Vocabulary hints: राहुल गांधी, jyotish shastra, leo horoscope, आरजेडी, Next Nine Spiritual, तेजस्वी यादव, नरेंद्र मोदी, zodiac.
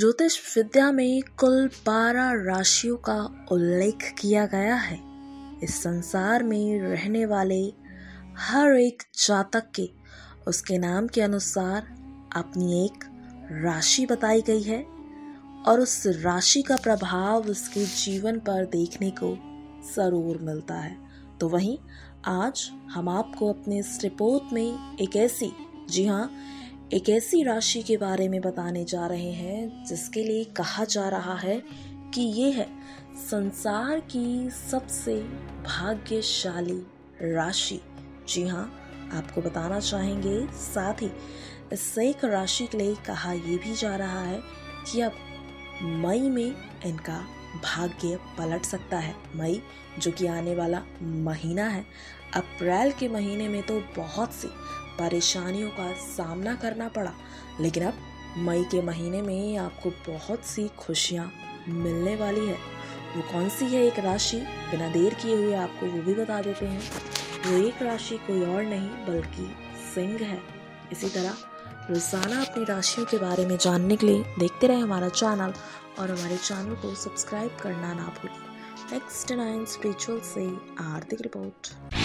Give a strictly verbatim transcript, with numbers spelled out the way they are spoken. ज्योतिष विद्या में कुल बारह राशियों का उल्लेख किया गया है। इस संसार में रहने वाले हर एक जातक के उसके नाम के अनुसार अपनी एक राशि बताई गई है और उस राशि का प्रभाव उसके जीवन पर देखने को जरूर मिलता है। तो वहीं आज हम आपको अपने इस रिपोर्ट में एक ऐसी जी हाँ एक ऐसी राशि के बारे में बताने जा रहे हैं जिसके लिए कहा जा रहा है कि ये है संसार की सबसे भाग्यशाली राशि। जी हाँ, आपको बताना चाहेंगे, साथ ही इस एक राशि के लिए कहा यह भी जा रहा है कि अब मई में इनका भाग्य पलट सकता है। मई जो कि आने वाला महीना है, अप्रैल के महीने में तो बहुत सी परेशानियों का सामना करना पड़ा, लेकिन अब मई के महीने में आपको बहुत सी खुशियाँ मिलने वाली है। वो कौन सी है एक राशि, बिना देर किए हुए आपको वो भी बता देते हैं। वो एक राशि कोई और नहीं बल्कि सिंह है। इसी तरह रोज़ाना अपनी राशियों के बारे में जानने के लिए देखते रहें हमारा चैनल और हमारे चैनल को सब्सक्राइब करना ना भूलें। नेक्स्ट नाइन स्पिरिचुअल से आर्थिक रिपोर्ट।